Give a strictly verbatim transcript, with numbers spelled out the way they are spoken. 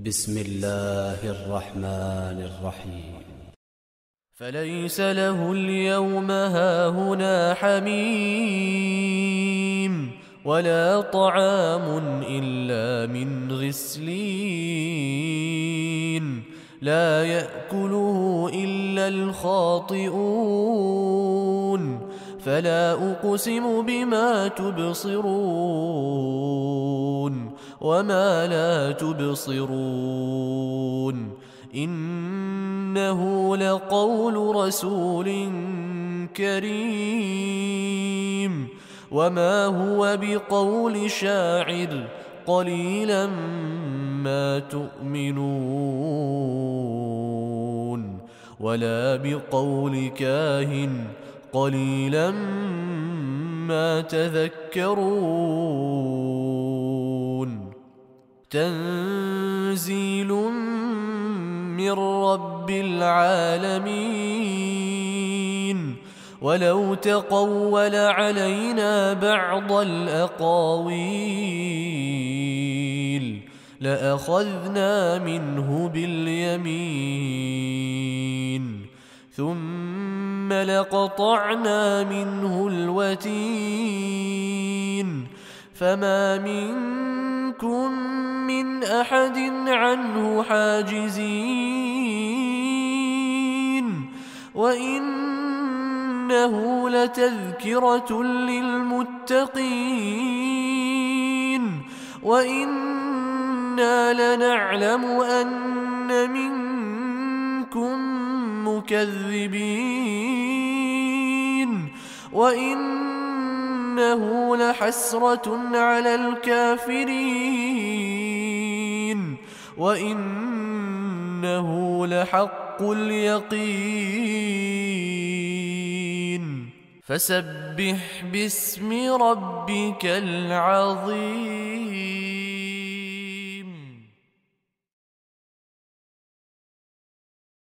بسم الله الرحمن الرحيم فليس له اليوم هاهنا حميم ولا طعام إلا من غسلين لا يأكله إلا الخاطئون فلا أقسم بما تبصرون وما لا تبصرون إنه لقول رسول كريم وما هو بقول شاعر قليلا ما تؤمنون ولا بقول كاهن قليلا ما تذكرون تنزيل من رب العالمين ولو تقول علينا بعض الأقاويل لأخذنا منه باليمين ثم لقطعنا منه الوتين فما منكم من أحد عنه حاجزين وإنه لتذكرة للمتقين وإنا لنعلم أن منكم مكذبين وإنه لحسرة على الكافرين وإنه لحق اليقين فسبح باسم ربك العظيم.